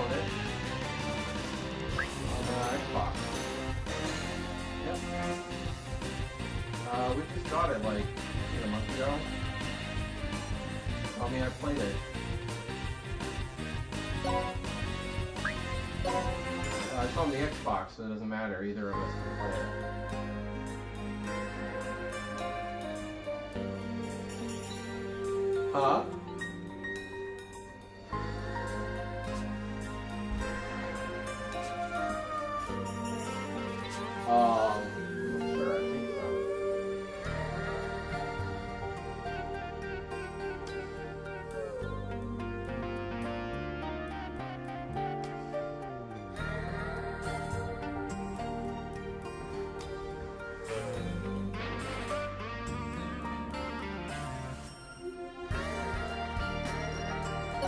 nailed it. Alright, box. Yep. We just got it like a month ago. I mean, I played it. It's on the Xbox, so it doesn't matter. Either of us can play it. Huh?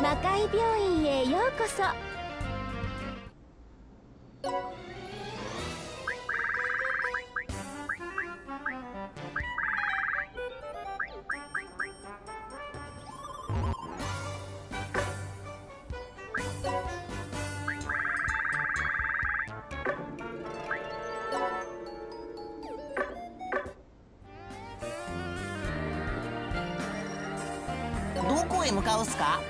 魔界病院へようこそ。どこへ向かうっすか？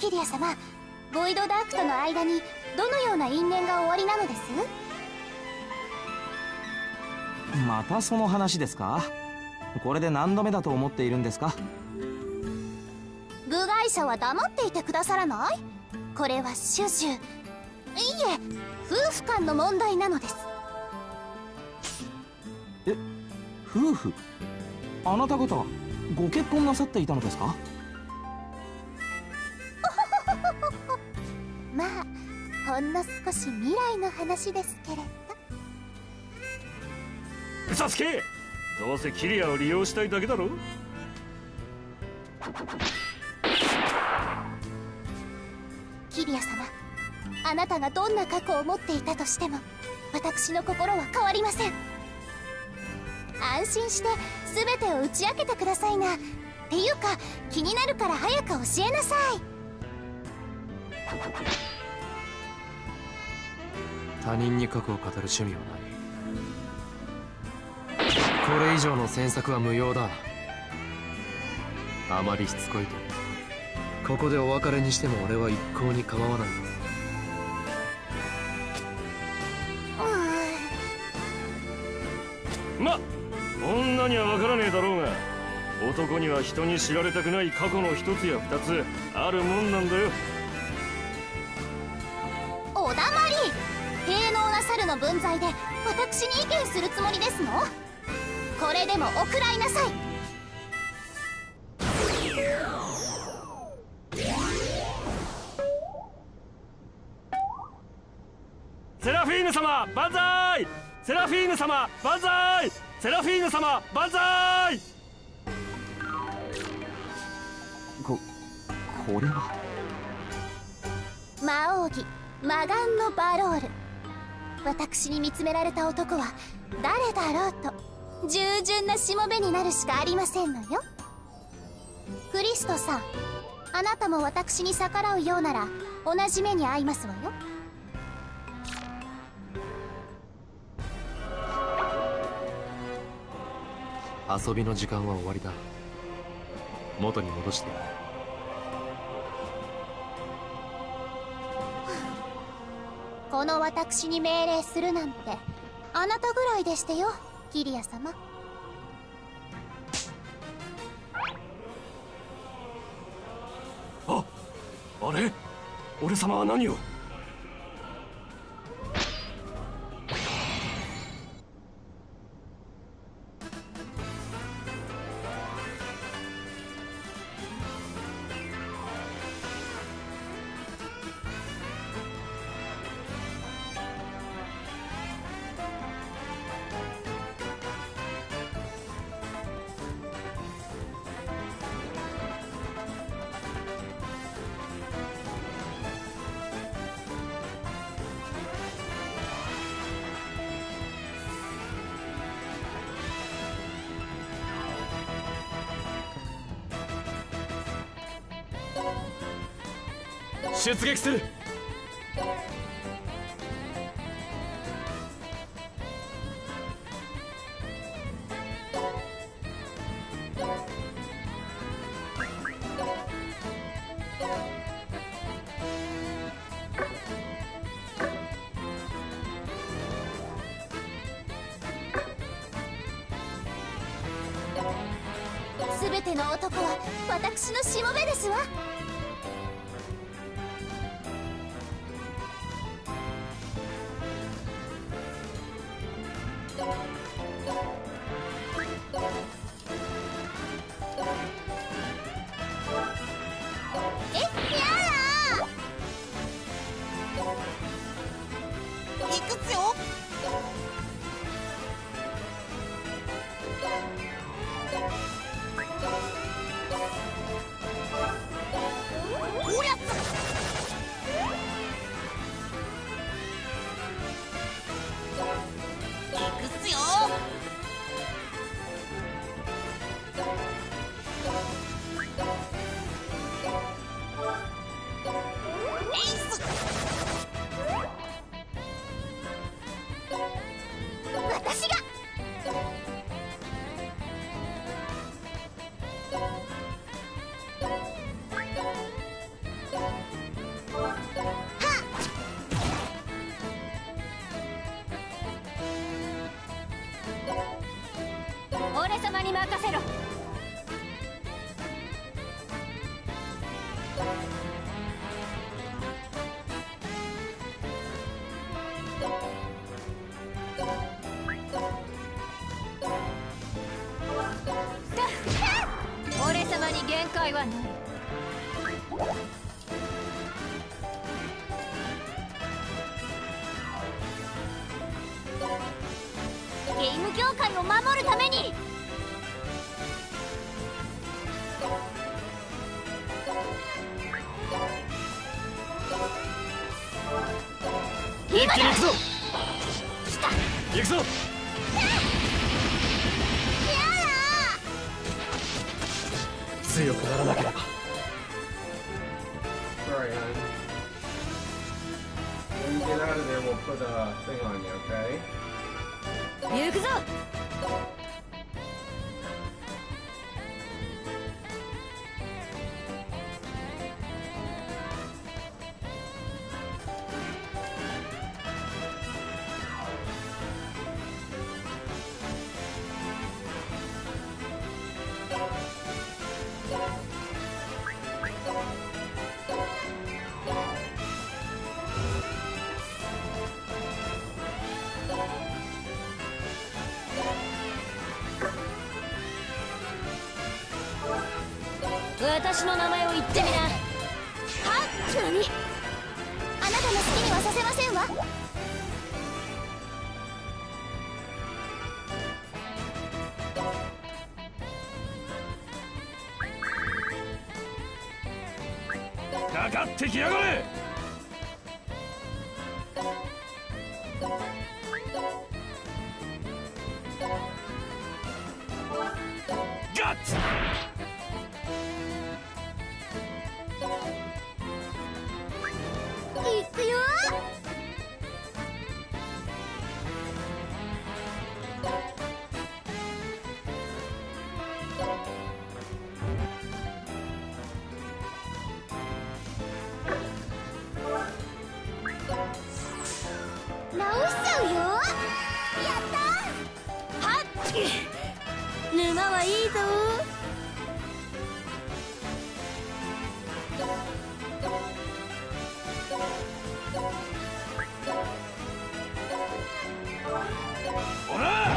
キリア様、ボイドダークとの間にどのような因縁が終わりなのです？またその話ですか？これで何度目だと思っているんですか？部外者は黙っていてくださらない？これは種々、いいえ、夫婦間の問題なのです。え、夫婦？あなた方ご結婚なさっていたのですか？まあ、ほんの少し未来の話ですけれど。サスケ、どうせキリアを利用したいだけだろ。キリア様、あなたがどんな過去を持っていたとしても私の心は変わりません。安心して全てを打ち明けてくださいな。っていうか、気になるから早く教えなさい。他人に過去を語る趣味はない。これ以上の詮索は無用だ。あまりしつこいとここでお別れにしても俺は一向に構わない。ま、女には分からねえだろうが、男には人に知られたくない過去の一つや二つあるもんなんだよ。猿の分際で私に意見するつもりですの？これでもおくらいなさい。セラフィーヌ様万歳！セラフィーヌ様万歳！セラフィーヌ様万歳！これは魔王儀魔眼のバロール。私に見つめられた男は誰だろうと従順なしもべになるしかありませんのよ。クリストさん、あなたも私に逆らうようなら同じ目に遭いますわよ。遊びの時間は終わりだ。元に戻してやる。この私に命令するなんてあなたぐらいでしてよ、キリア様。あれ俺様は何を？出撃する。全ての男は私のしもべですわ。えっ、やらー、いくつよ。俺様に任せろ。俺様に限界はない。ゲーム業界を守るために。一気に行くぞ。行くぞ。強くならなければ。行くぞ。私の名前を言ってみな。はっ、急にあなたの好きにはさせませんわ。かかってきやがれ。ガッツ沼はいいぞ。おら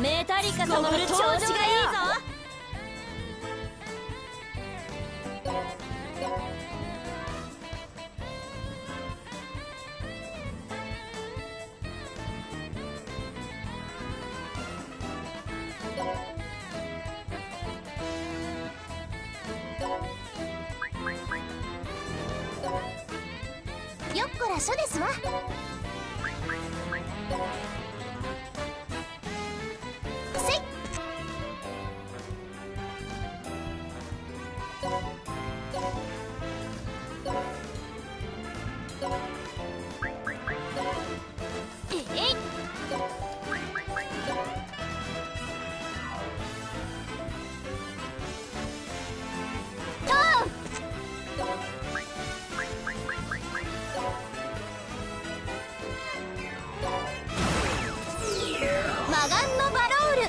メタリカ様の調子がいいぞ。よっこらしょですわ。せい。えい。トーン。魔眼のバロール。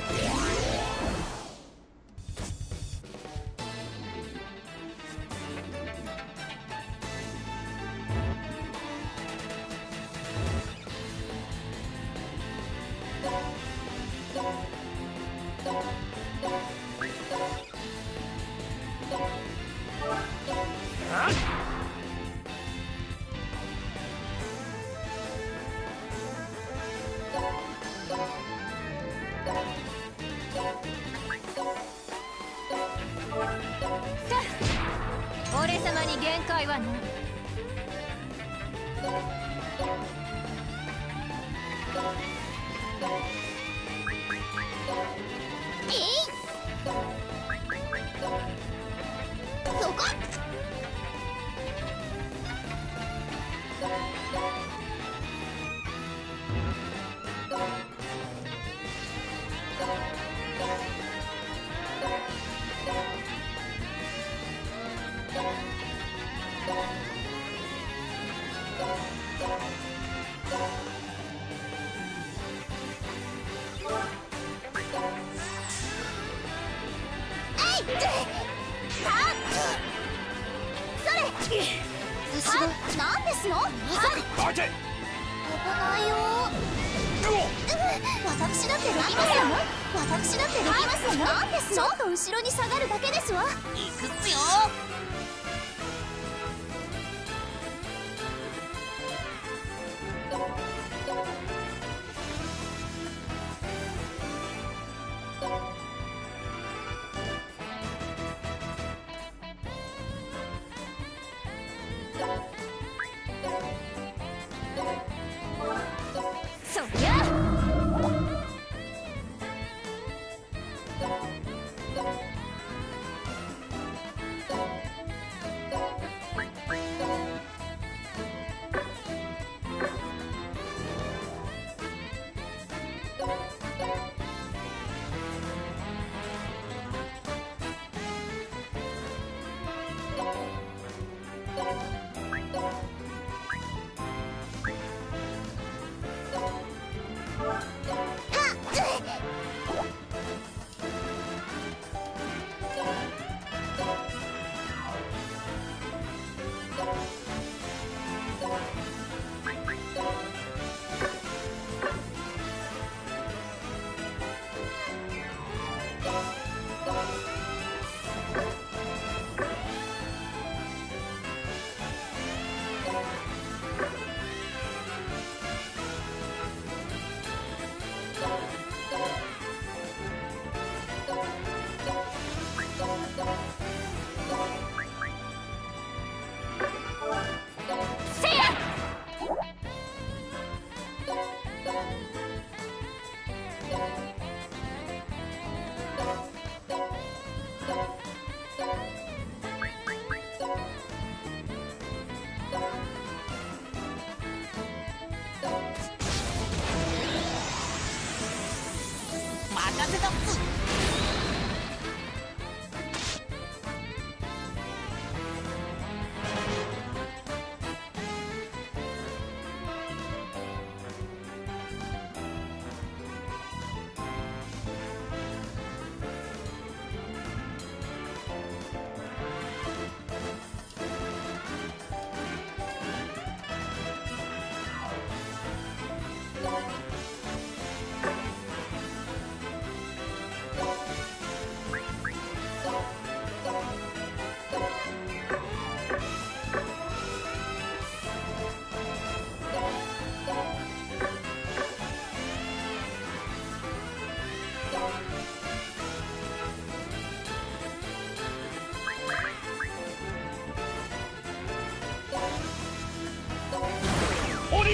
俺様に限界はない。そこ。なんですの？私だってできますよ。私だってできますよ。なんですの？ちょっと後ろに下がるだけですわ。いくっすよ。そりゃ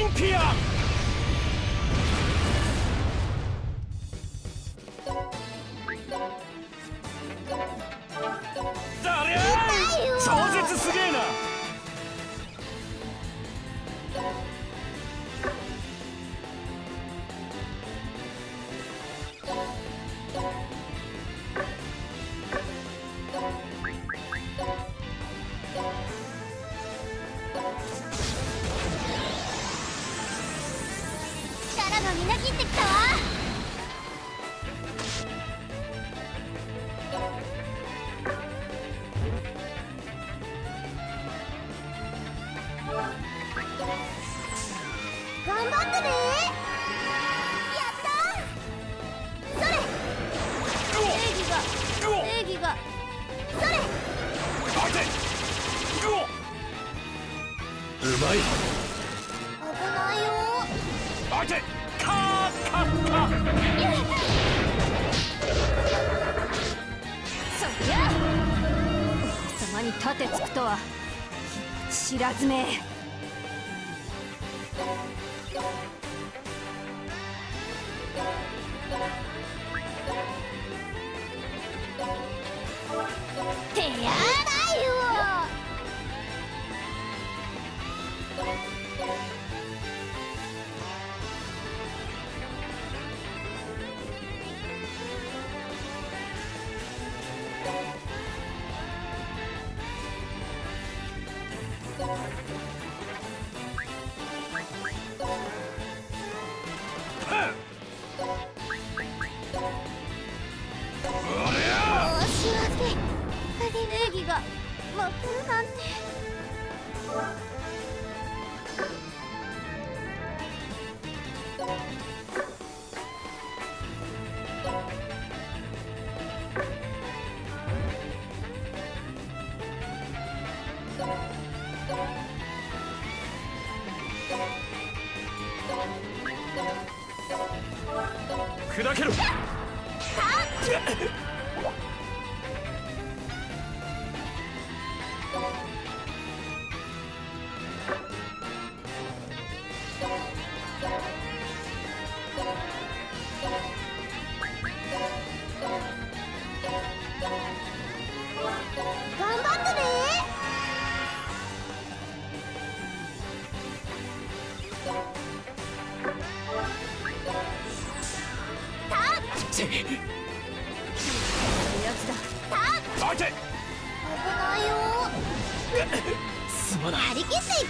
올림피아!誰？超絶すげえな！みなぎってきたわ。頑張ってね。やったー。それ。正義が。それ。待て。うまい。危ないよ。待て。そりゃ王様に盾つくとは知らずめ。手やだよ。が負けるなんて。砕けろ。やつだ。待て。危ないよ。すまない。張り切っていこう。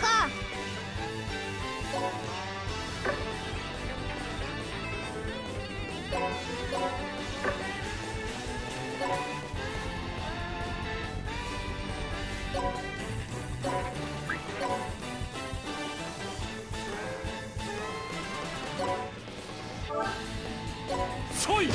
そい！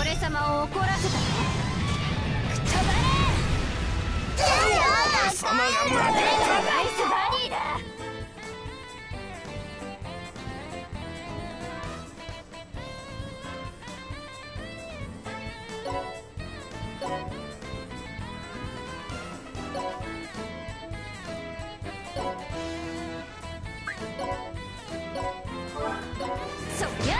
俺様を怒らせた。くたばれ。俺様が負けた。ナイスバディだ。そりゃ。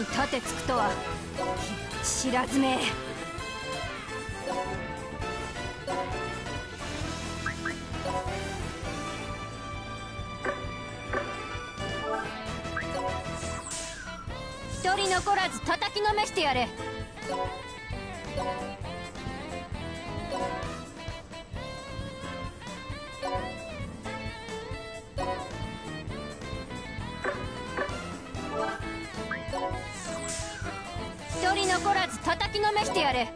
に盾つくとは知らずめ。一人残らず叩きのめしてやれ。一人残らず叩きのめしてやれ。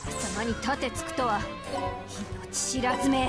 お母様に盾つくとは命知らずめ。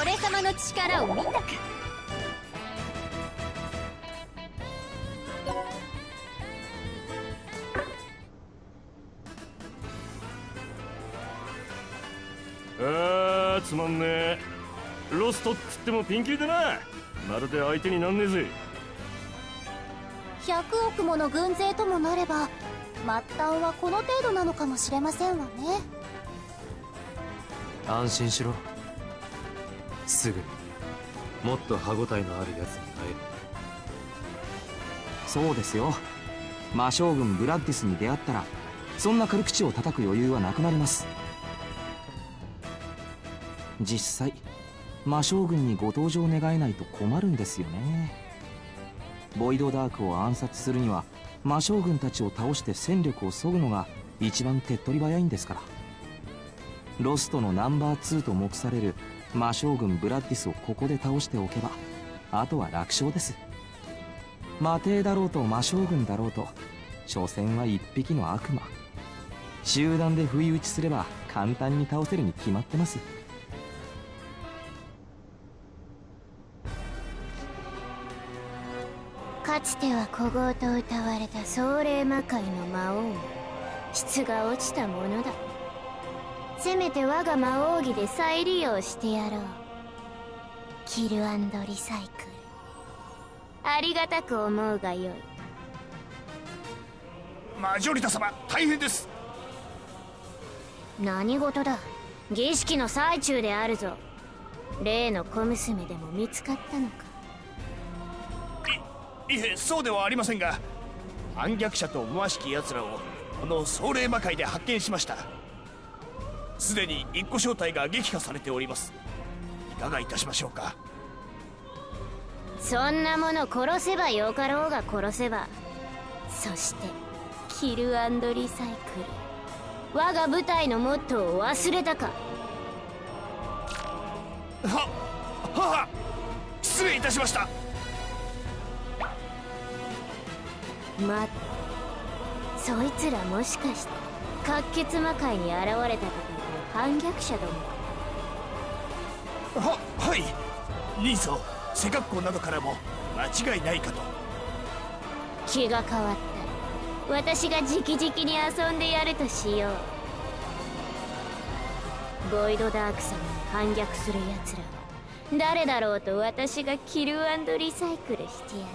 俺様の力を見たか。ああ、つまんねえ。ロストっつってもピンキリだな。まるで相手になんねえぜ。100億もの軍勢ともなれば末端はこの程度なのかもしれませんわね。安心しろ。すぐもっと歯ごたえのあるやつに変える。そうですよ、魔将軍ブラッディスに出会ったらそんな軽口を叩く余裕はなくなります。実際魔将軍にご登場願えないと困るんですよね。ボイドダークを暗殺するには魔将軍たちを倒して戦力を削ぐのが一番手っ取り早いんですから。ロストのナンバー2と目される魔将軍ブラッディスをここで倒しておけばあとは楽勝です。魔帝だろうと魔将軍だろうと所詮は一匹の悪魔。集団で不意打ちすれば簡単に倒せるに決まってます。かつては小言と歌われた壮麗魔界の魔王も質が落ちたものだ。せめて我が魔王儀で再利用してやろう。キル&リサイクル、ありがたく思うがよい。マジョリタ様、大変です。何事だ。儀式の最中であるぞ。例の小娘でも見つかったのか。いえそうではありませんが、反逆者と思わしき奴らをこの壮麗魔界で発見しました。すでに一個正体が撃破されております。いかがいたしましょうか。そんなもの殺せばよかろうが殺せば。そしてキル&リサイクル、我が部隊のモットーを忘れたか。は失礼いたしました。そいつらもしかして滑血魔界に現れたと反逆者どもか。はい人相背格好などからも間違いないかと。気が変わったら私が直々に遊んでやるとしよう。ボイドダーク様に反逆するやつらは誰だろうと私がキル&リサイクルしてやる。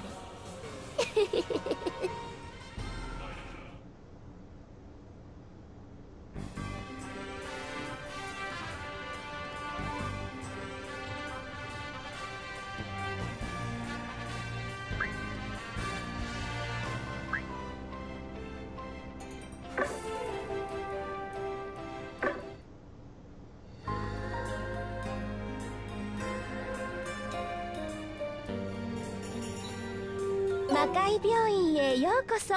魔界病院へようこそ。